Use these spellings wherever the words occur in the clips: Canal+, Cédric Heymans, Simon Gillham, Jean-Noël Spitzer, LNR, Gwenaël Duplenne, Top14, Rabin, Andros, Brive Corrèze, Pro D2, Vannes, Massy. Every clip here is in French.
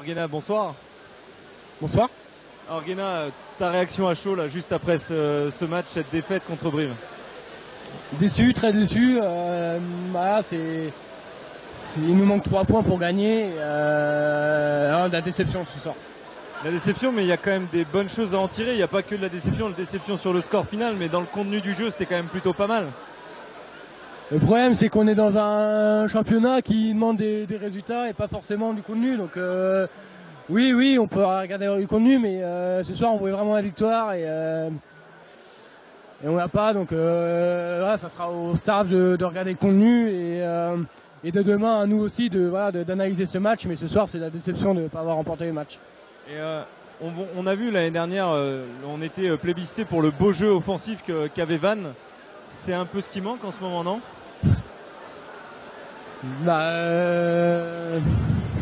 Orguena, bonsoir. Bonsoir. Orguena, ta réaction à chaud là, juste après ce match, cette défaite contre Brive? Déçu, très déçu. Voilà, il nous manque 3 points pour gagner. La déception ce soir. La déception, mais il y a quand même des bonnes choses à en tirer. Il n'y a pas que de la déception sur le score final, mais dans le contenu du jeu, c'était quand même plutôt pas mal. Le problème, c'est qu'on est dans un championnat qui demande des résultats et pas forcément du contenu. Donc oui, on peut regarder du contenu, mais ce soir, on voulait vraiment la victoire et on l'a pas. Donc voilà, ça sera au staff de regarder le contenu et de demain à nous aussi d'analyser ce match. Mais ce soir, c'est la déception de ne pas avoir remporté le match. Et on a vu l'année dernière, on était plébiscité pour le beau jeu offensif qu'avait Vannes. C'est un peu ce qui manque en ce moment, non?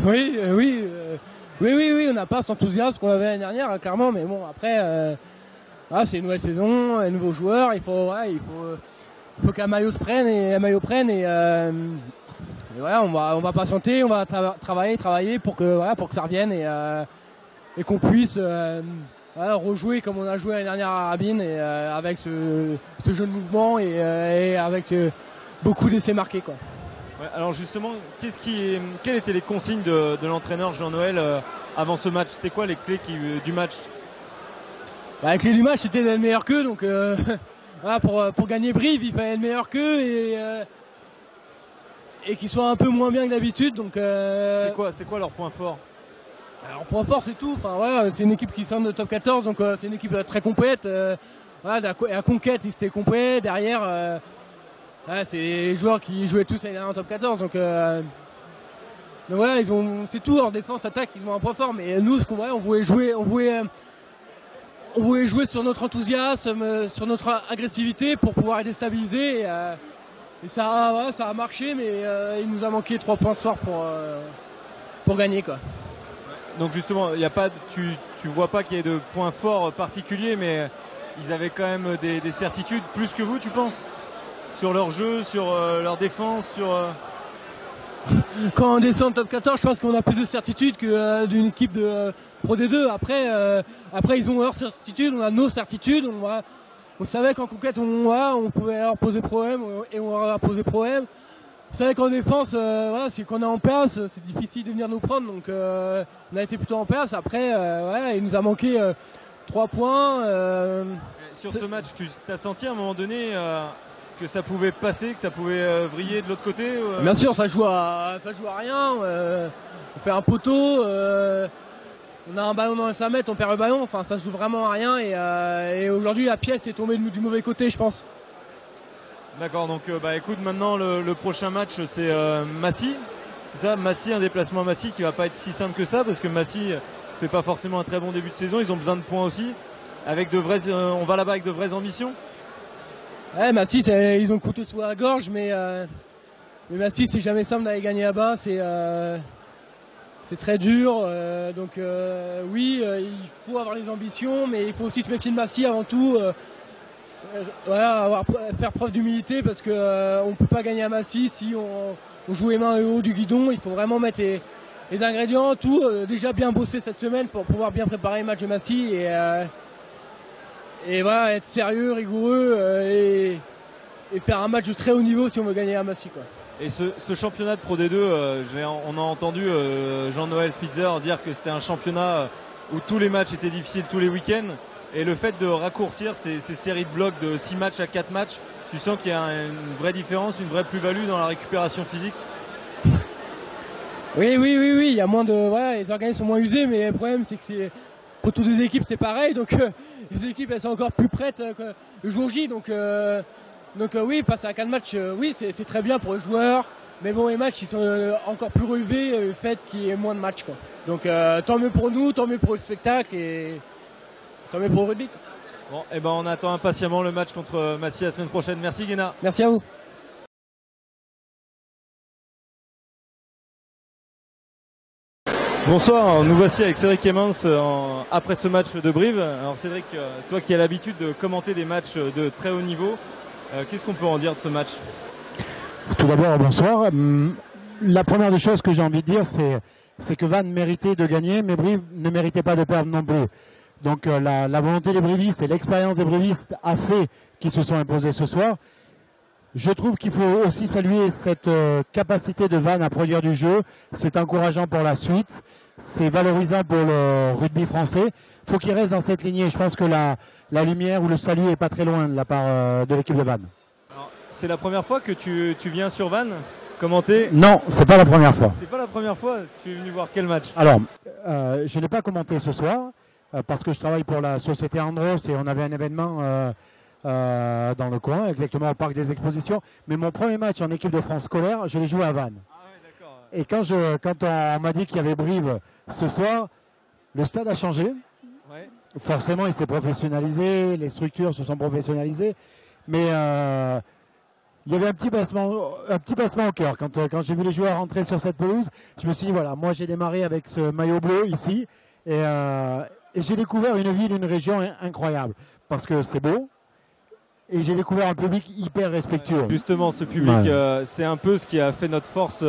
Oui, on n'a pas cet enthousiasme qu'on avait l'année dernière, hein, clairement. Mais bon, après, c'est une nouvelle saison, un nouveau joueur. Il faut qu'un maillot se prenne et un maillot prenne. Et voilà, on va patienter, on va travailler pour que ça revienne et qu'on puisse rejouer comme on a joué l'année dernière à Rabin, avec ce jeu de mouvement et avec beaucoup d'essais marqués, quoi. Ouais, alors justement, quelles étaient les consignes de l'entraîneur Jean-Noël avant ce match? C'était quoi les clés du match? Les clés du match, c'était d'être meilleur qu'eux. Donc voilà, pour gagner Brive, il fallait être meilleur qu'eux et qu'ils soient un peu moins bien que d'habitude. Donc c'est quoi leur point fort? Alors, point fort, c'est tout. Enfin, ouais, c'est une équipe qui sort de Top 14, donc c'est une équipe très complète. La conquête, ils étaient complets. Derrière, c'est les joueurs qui jouaient tous l'année dernière en Top 14. Donc voilà, c'est tout. En défense, attaque, ils ont un point fort. Mais nous, ce qu'on voit, on voulait jouer sur notre enthousiasme, sur notre agressivité pour pouvoir les déstabiliser. Et ça a marché, mais il nous a manqué 3 points ce soir pour gagner, quoi. Donc justement, tu vois pas qu'il y ait de points forts particuliers, mais ils avaient quand même des certitudes plus que vous, tu penses, sur leur jeu, sur leur défense, sur... Quand on descend de Top 14, je pense qu'on a plus de certitudes que d'une équipe de Pro D2. Après, ils ont leurs certitudes, on a nos certitudes. On savait qu'en conquête, on pouvait leur poser problème et on leur a posé problème. C'est vrai qu'en défense, c'est qu'on est en place, c'est difficile de venir nous prendre, donc on a été plutôt en place. Après, il nous a manqué 3 points. Sur ce match, tu as senti à un moment donné que ça pouvait passer, que ça pouvait vriller de l'autre côté? Bien sûr, ça joue à rien. On fait un poteau, on a un ballon dans les 5 mètres, on perd le ballon. Enfin, ça joue vraiment à rien. Et aujourd'hui, la pièce est tombée du mauvais côté, je pense. D'accord, donc écoute, maintenant le prochain match, c'est Massy. C'est ça, Massy, un déplacement à Massy qui va pas être si simple que ça, parce que Massy fait pas forcément un très bon début de saison. Ils ont besoin de points aussi. On va là-bas avec de vraies ambitions. Ouais, Massy, ils ont le couteau sous la gorge, mais Massy, c'est jamais simple d'aller gagner là-bas. C'est très dur. Il faut avoir les ambitions, mais il faut aussi se méfier de Massy avant tout. Faire preuve d'humilité, parce qu'on ne peut pas gagner à Massy si on joue les mains haut du guidon. Il faut vraiment mettre les ingrédients, tout. Déjà bien bosser cette semaine pour pouvoir bien préparer le match de Massy et être sérieux, rigoureux et faire un match de très haut niveau si on veut gagner à Massy, quoi. Et ce championnat de Pro D2, on a entendu Jean-Noël Spitzer dire que c'était un championnat où tous les matchs étaient difficiles tous les week-ends. Et le fait de raccourcir ces séries de blocs de 6 matchs à 4 matchs, tu sens qu'il y a une vraie différence, une vraie plus-value dans la récupération physique? Oui, il y a moins de... les organismes sont moins usés, mais le problème, c'est que pour toutes les équipes, c'est pareil. Donc les équipes, elles sont encore plus prêtes le jour J. Donc oui, passer à 4 matchs, c'est très bien pour les joueurs. Mais bon, les matchs, ils sont encore plus relevés le fait qu'il y ait moins de matchs, quoi. Donc tant mieux pour nous, tant mieux pour le spectacle et... Tant mieux pour le rugby. Bon, et ben on attend impatiemment le match contre Massy la semaine prochaine. Merci Gwenaël. Merci à vous. Bonsoir, nous voici avec Cédric Heymans après ce match de Brive. Alors Cédric, toi qui as l'habitude de commenter des matchs de très haut niveau, qu'est-ce qu'on peut en dire de ce match? Tout d'abord, bonsoir. La première des choses que j'ai envie de dire, c'est c'est que Vannes méritait de gagner, mais Brive ne méritait pas de perdre non plus. Donc la volonté des brivistes et l'expérience des brivistes a fait qu'ils se sont imposés ce soir. Je trouve qu'il faut aussi saluer cette capacité de Vannes à produire du jeu. C'est encourageant pour la suite. C'est valorisant pour le rugby français. Il faut qu'il reste dans cette lignée. Je pense que la lumière ou le salut n'est pas très loin de la part de l'équipe de Vannes. C'est la première fois que tu viens sur Vannes commenter? Non, c'est pas la première fois. C'est pas la première fois. Tu es venu voir quel match? Alors, je n'ai pas commenté ce soir parce que je travaille pour la société Andros et on avait un événement dans le coin, exactement au parc des expositions. Mais mon premier match en équipe de France scolaire, je l'ai joué à Vannes. Et quand on m'a dit qu'il y avait Brive ce soir, le stade a changé. Ouais. Forcément, il s'est professionnalisé, les structures se sont professionnalisées. Mais il y avait un petit pincement au cœur. Quand j'ai vu les joueurs rentrer sur cette pelouse, je me suis dit, voilà, moi j'ai démarré avec ce maillot bleu ici. Et j'ai découvert une ville, une région incroyable. Parce que c'est beau. Et j'ai découvert un public hyper respectueux. Justement, ce public, ouais. C'est un peu ce qui a fait notre force...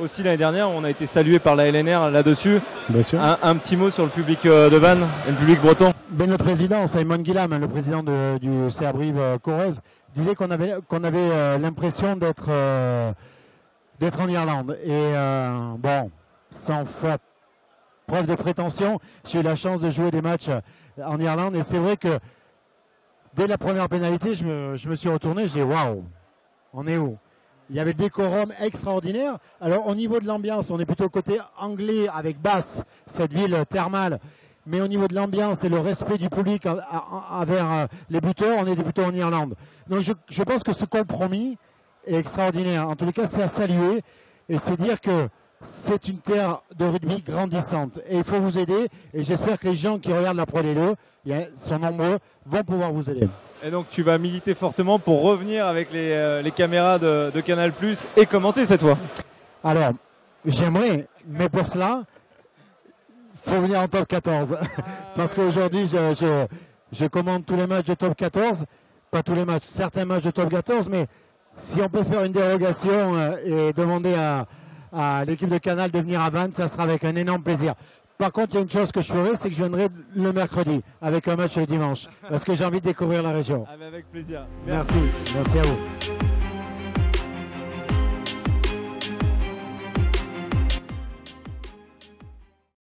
Aussi l'année dernière, on a été salué par la LNR là-dessus. Bien sûr. Un petit mot sur le public de Vannes et le public breton. Ben, le président, Simon Gillham, le président du CA Brive Corrèze, disait qu'on avait l'impression d'être en Irlande. Et bon, sans faire preuve de prétention, j'ai eu la chance de jouer des matchs en Irlande. Et c'est vrai que dès la première pénalité, je me suis retourné, je dis waouh, on est où? Il y avait des décorums extraordinaires. Alors, au niveau de l'ambiance, on est plutôt côté anglais avec Bath, cette ville thermale. Mais au niveau de l'ambiance et le respect du public envers les buteurs, on est plutôt en Irlande. Donc, je pense que ce compromis est extraordinaire. En tous les cas, c'est à saluer. Et c'est dire que c'est une terre de rugby grandissante. Et il faut vous aider. Et j'espère que les gens qui regardent la Pro D2, ils sont nombreux, vont pouvoir vous aider. Et donc tu vas militer fortement pour revenir avec les caméras de Canal+ et commenter cette fois. Alors, j'aimerais, mais pour cela, il faut venir en Top 14. Parce qu'aujourd'hui, je commande tous les matchs de Top 14. Pas tous les matchs, certains matchs de Top 14. Mais si on peut faire une dérogation et demander à l'équipe de Canal de venir à Vannes, ça sera avec un énorme plaisir. Par contre, il y a une chose que je ferai, c'est que je viendrai le mercredi avec un match le dimanche, parce que j'ai envie de découvrir la région. Avec plaisir. Merci. Merci à vous.